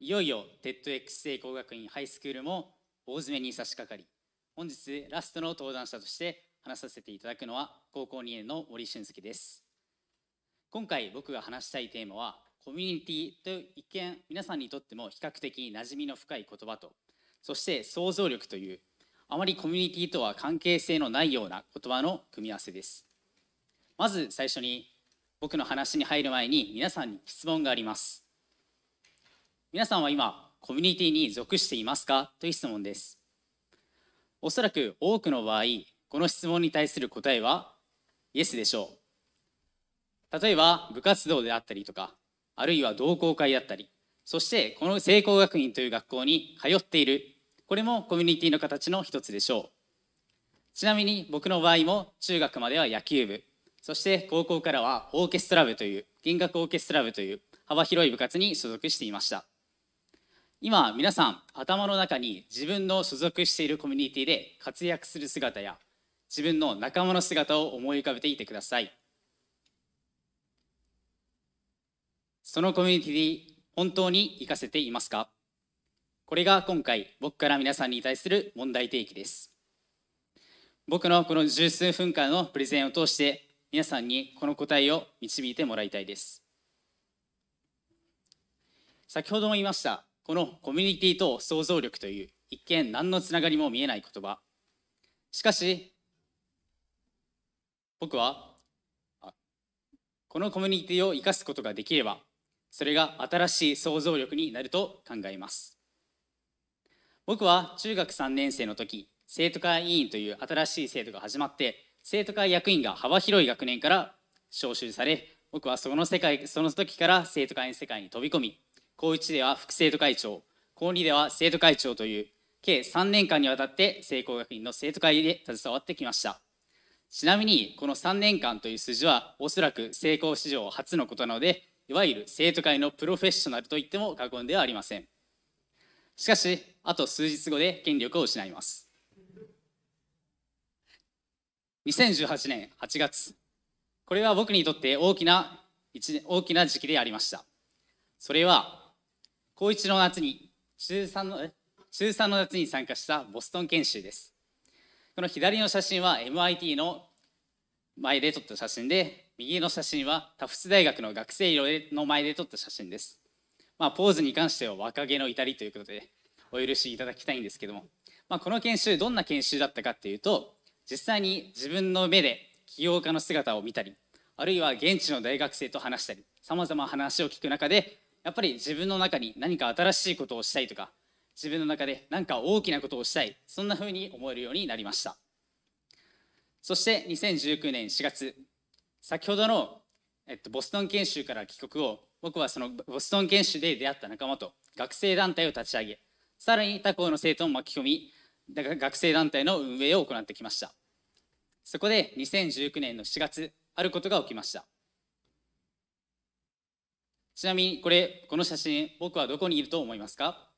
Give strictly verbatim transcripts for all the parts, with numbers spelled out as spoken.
いよいよ テッドエックス 成功学院ハイスクールも大詰めに差し掛かり、本日ラストの登壇者として話させていただくのは高校にねんの森俊介です。今回僕が話したいテーマはコミュニティという一見皆さんにとっても比較的馴染みの深い言葉と、そして想像力というあまりコミュニティとは関係性のないような言葉の組み合わせです。まず最初に僕の話に入る前に皆さんに質問があります。皆さんは今コミュニティに属していますかという質問です。おそらく多くの場合、この質問に対する答えはイエスでしょう。例えば部活動であったりとか、あるいは同好会だったり、そしてこの聖光学院という学校に通っている、これもコミュニティの形の一つでしょう。ちなみに僕の場合も中学までは野球部、そして高校からはオーケストラ部という弦楽オーケストラ部という幅広い部活に所属していました。今皆さん頭の中に自分の所属しているコミュニティで活躍する姿や自分の仲間の姿を思い浮かべていてください。そのコミュニティ本当に活かせていますか？これが今回僕から皆さんに対する問題提起です。僕のこの十数分間のプレゼンを通して皆さんにこの答えを導いてもらいたいです。先ほども言いました、このコミュニティと想像力という一見何のつながりも見えない言葉、しかし僕はこのコミュニティを生かすことができれば、それが新しい想像力になると考えます。僕は中学さんねん生の時、生徒会委員という新しい制度が始まって、生徒会役員が幅広い学年から招集され、僕はその世界、その時から生徒会の世界に飛び込み、高いちでは副生徒会長、高にでは生徒会長という計さんねんかんにわたって聖光学院の生徒会で携わってきました。ちなみにこのさんねんかんという数字はおそらく聖光史上初のことなので、いわゆる生徒会のプロフェッショナルと言っても過言ではありません。しかしあと数日後で権力を失います。にせんじゅうはちねんはちがつ、これは僕にとって大きな大きな時期でありました。それは高いちの夏に中3の夏に参加したボストン研修です。この左の写真は エムアイティー の前で撮った写真で、右の写真はタフツ大学の学生寮の前で撮った写真です。まあ、ポーズに関しては若気の至りということでお許しいただきたいんですけども、まあ、この研修どんな研修だったかっていうと、実際に自分の目で起業家の姿を見たり、あるいは現地の大学生と話したり、さまざま話を聞く中で、やっぱり自分の中に何か新しいことをしたいとか、自分の中で何か大きなことをしたい、そんな風に思えるようになりました。そしてにせんじゅうきゅうねんしがつ、先ほどの、えっと、ボストン研修から帰国後、僕はそのボストン研修で出会った仲間と学生団体を立ち上げ、さらに他校の生徒も巻き込み、学生団体の運営を行ってきました。そこでにせんじゅうきゅうねんのしがつ、あることが起きました。ちなみにこれ、この写真、僕はどこにいると思いますか？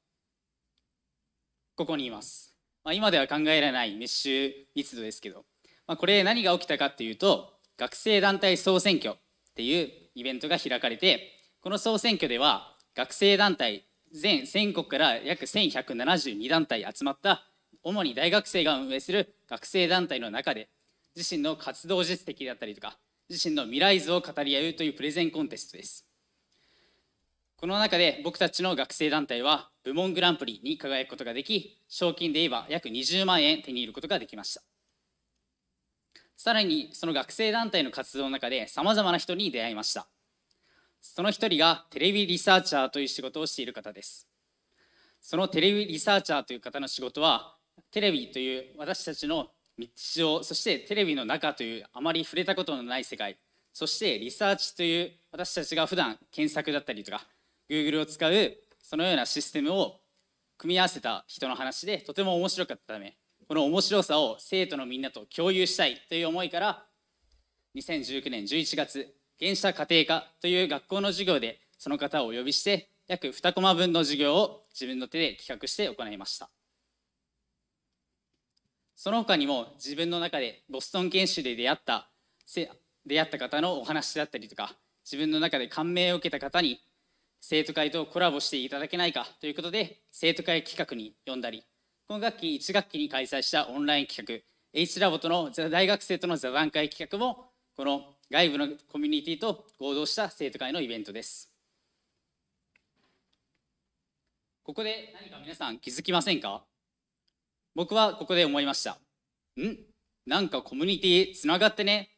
ここにいます。まあ、今では考えられない密集密度ですけど、まあ、これ何が起きたかっていうと、学生団体総選挙っていうイベントが開かれて、この総選挙では学生団体全全国から約せんひゃくななじゅうにだんたい集まった主に大学生が運営する学生団体の中で、自身の活動実績だったりとか自身の未来図を語り合うというプレゼンコンテストです。この中で僕たちの学生団体は部門グランプリに輝くことができ、賞金で言えば約にじゅうまんえん手に入れることができました。さらにその学生団体の活動の中でさまざまな人に出会いました。その一人がテレビリサーチャーという仕事をしている方です。そのテレビリサーチャーという方の仕事は、テレビという私たちの日常、そしてテレビの中というあまり触れたことのない世界、そしてリサーチという私たちが普段検索だったりとか Google を使うそのようなシステムを組み合わせた人の話で、とても面白かったため、この面白さを生徒のみんなと共有したいという思いから、にせんじゅうきゅうねんじゅういちがつ、原社家庭科という学校の授業でその方をお呼びして、約にコマぶんの授業を自分の手で企画して行いました。その他にも自分の中でボストン研修で出会った出会った方のお話だったりとか、自分の中で感銘を受けた方に生徒会とコラボしていただけないかということで、生徒会企画に呼んだり、今学期いち学期に開催したオンライン企画 H ラボとの大学生との座談会企画も、この外部のコミュニティと合同した生徒会のイベントです。ここで何か皆さん気づきませんか？僕はここで思いました。んなんかコミュニティつながってね。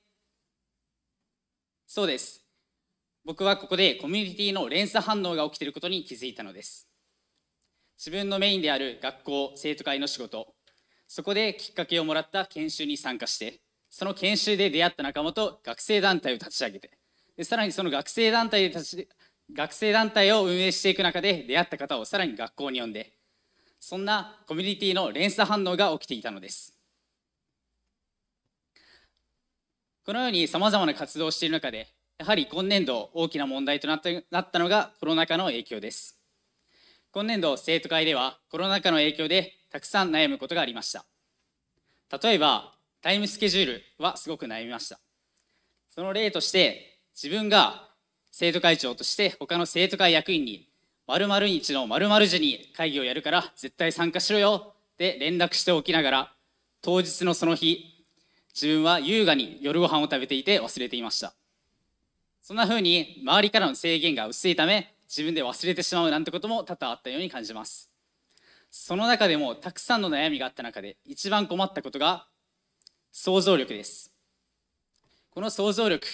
そうです、僕はここでコミュニティの連鎖反応が起きていることに気づいたのです。自分のメインである学校生徒会の仕事、そこできっかけをもらった研修に参加して、その研修で出会った仲間と学生団体を立ち上げて、でさらにその学生団体で立ち学生団体を運営していく中で出会った方をさらに学校に呼んで、そんなコミュニティの連鎖反応が起きていたのです。このようにさまざまな活動をしている中で、やはり今年度大きな問題となったのがコロナ禍の影響です。今年度生徒会ではコロナ禍の影響でたくさん悩むことがありました。例えばタイムスケジュールはすごく悩みました。その例として、自分が生徒会長として他の生徒会役員に〇〇日の〇〇時に会議をやるから絶対参加しろよって連絡しておきながら、当日のその日自分は優雅に夜ご飯を食べていて忘れていました。そんな風に周りからの制限が薄いため、自分で忘れてしまうなんてことも多々あったように感じます。その中でもたくさんの悩みがあった中で一番困ったことが想像力です。この想像力、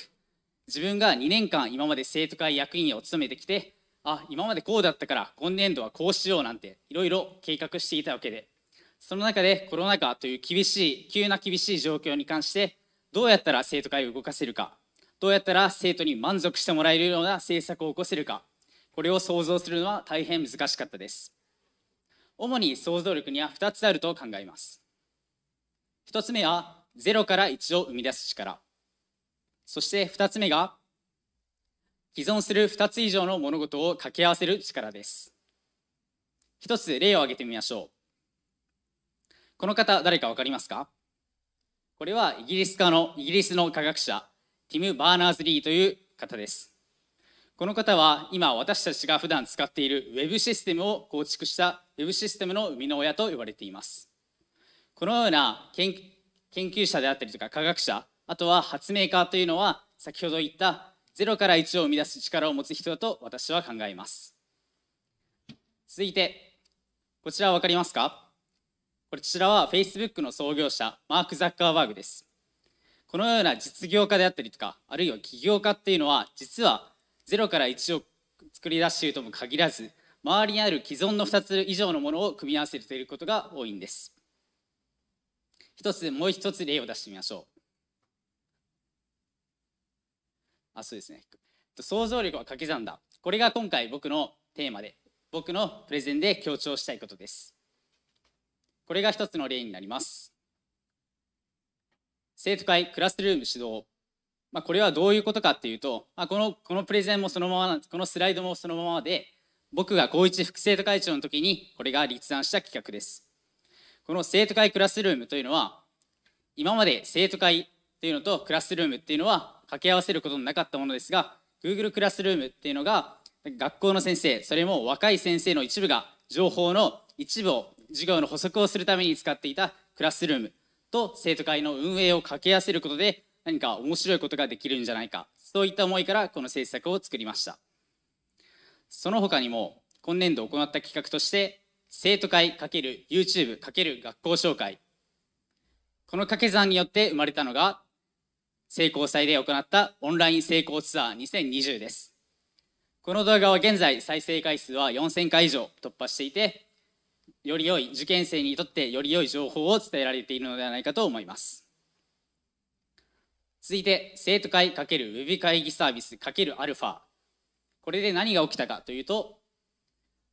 自分がにねんかん今まで生徒会役員を務めてきて、あ、今までこうだったから今年度はこうしようなんていろいろ計画していたわけで、その中でコロナ禍という厳しい急な厳しい状況に関して、どうやったら生徒会を動かせるか、どうやったら生徒に満足してもらえるような政策を起こせるか、これを想像するのは大変難しかったです。主に想像力にはふたつあると考えます。ひとつめはゼロからいちを生み出す力。そしてふたつめが既存するふたつ以上の物事を掛け合わせる力です。ひとつ例を挙げてみましょう。この方誰か分かりますか？これはイギリス家のイギリスの科学者ティム・バーナーズ・リーという方です。この方は今私たちが普段使っているウェブシステムを構築したウェブシステムの生みの親と呼ばれています。このような研究研究者であったりとか科学者、あとは発明家というのは、先ほど言ったゼロからいちを生み出す力を持つ人だと私は考えます。続いてこちら分かりますか？こちらは Facebook の創業者マーク・ザッカーバーグです。このような実業家であったりとか、あるいは起業家っていうのは、実はゼロからいちを作り出しているとも限らず、周りにある既存のふたつ以上のものを組み合わせていることが多いんです。一つもう一つ例を出してみましょう。あ、そうですね。想像力は掛け算だ。これが今回僕のテーマで、僕のプレゼンで強調したいことです。これが一つの例になります。生徒会クラスルーム指導。まあ、これはどういうことかっていうと、まあ、このこのプレゼンもそのまま、このスライドもそのままで、僕が高いち副生徒会長の時にこれが立案した企画です。この生徒会クラスルームというのは、今まで生徒会というのとクラスルームっていうのは掛け合わせることのなかったものですが、 Google クラスルームっていうのが、学校の先生、それも若い先生の一部が情報の一部を授業の補足をするために使っていたクラスルームと生徒会の運営を掛け合わせることで、何か面白いことができるんじゃないか、そういった思いからこの政策を作りました。その他にも今年度行った企画として、生徒会 ×YouTube ×学校紹介、この掛け算によって生まれたのが成功祭で行ったオンライン成功ツアーにせんにじゅうです。この動画は現在再生回数はよんせんかい以上突破していて、より良い受験生にとってより良い情報を伝えられているのではないかと思います。続いて生徒会 ×Web 会議サービス ×アルファ、 これで何が起きたかというと、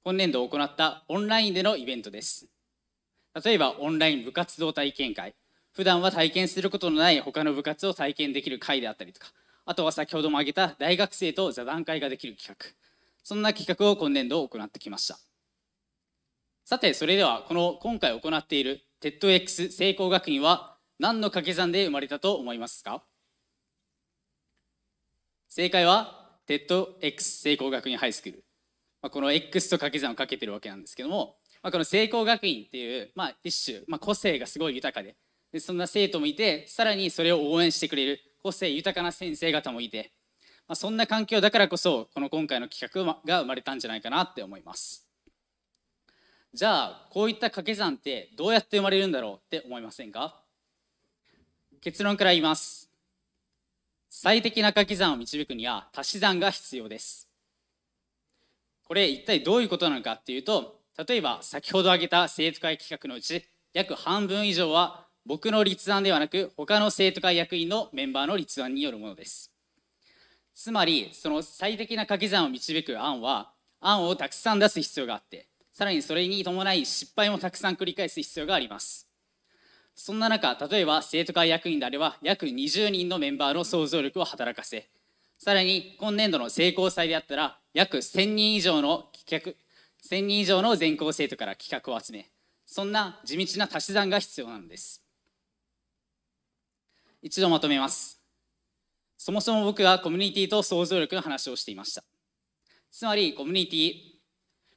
今年度行ったオンラインでのイベントです。例えばオンライン部活動体験会、普段は体験することのない他の部活を体験できる会であったりとか、あとは先ほども挙げた大学生と座談会ができる企画、そんな企画を今年度行ってきました。さて、それではこの今回行っている テッドエックス 成功学院は何の掛け算で生まれたと思いますか？正解は テッドエックス 成功学院ハイスクールまあ、この エックス と掛け算をかけてるわけなんですけども、まあ、この聖光学院っていう、まあ、一種、まあ、個性がすごい豊か で, でそんな生徒もいて、さらにそれを応援してくれる個性豊かな先生方もいて、まあ、そんな環境だからこそこの今回の企画が生まれたんじゃないかなって思います。じゃあこういった掛け算ってどうやって生まれるんだろうって思いませんか？結論から言います。最適な掛け算を導くには足し算が必要です。これ一体どういうことなのかっていうと、例えば先ほど挙げた生徒会企画のうち約半分以上は僕の立案ではなく他の生徒会役員のメンバーの立案によるものです。つまりその最適な掛け算を導く案は案をたくさん出す必要があって、さらにそれに伴い失敗もたくさん繰り返す必要があります。そんな中、例えば生徒会役員であれば約にじゅうにんのメンバーの想像力を働かせ、さらに今年度の聖光祭であったら約せんにん以上の企画、せんにん以上の全校生徒から企画を集め、そんな地道な足し算が必要なのです。一度まとめます。そもそも僕はコミュニティと想像力の話をしていました。つまりコミュニティ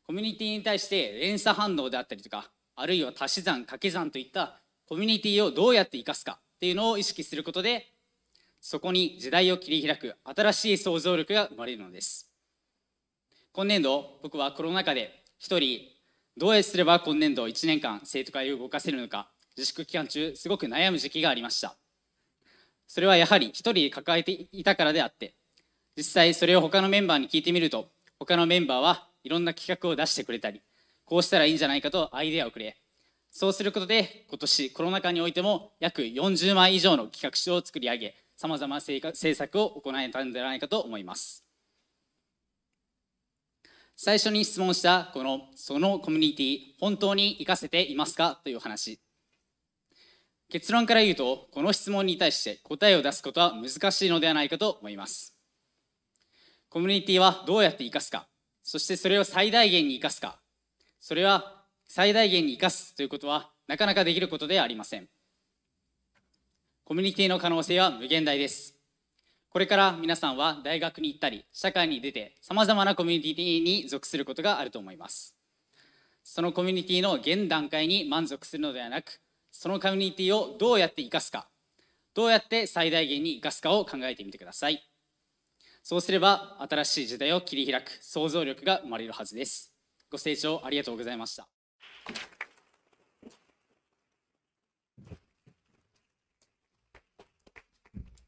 コミュニティに対して連鎖反応であったりとか、あるいは足し算掛け算といったコミュニティをどうやって生かすかっていうのを意識することで、そこに時代を切り開く新しい想像力が生まれるのです。今年度僕はコロナ禍でひとりどうすれば今年度いちねんかん生徒会を動かせるのか、自粛期間中すごく悩む時期がありました。それはやはりひとりで抱えていたからであって、実際それを他のメンバーに聞いてみると、他のメンバーはいろんな企画を出してくれたり、こうしたらいいんじゃないかとアイデアをくれ、そうすることで今年コロナ禍においても約よんじゅうまい以上の企画書を作り上げ、さまざまな政策を行えたんではないかと思います。最初に質問したこのそのコミュニティ本当に活かせていますかという話、結論から言うとこの質問に対して答えを出すことは難しいのではないかと思います。コミュニティはどうやって活かすか、そしてそれを最大限に活かすか、それは最大限に生かすということはなかなかできることではありません。コミュニティの可能性は無限大です。これから皆さんは大学に行ったり社会に出て、さまざまなコミュニティに属することがあると思います。そのコミュニティの現段階に満足するのではなく、そのコミュニティをどうやって生かすか、どうやって最大限に生かすかを考えてみてください。そうすれば新しい時代を切り開く想像力が生まれるはずです。ご清聴ありがとうございました。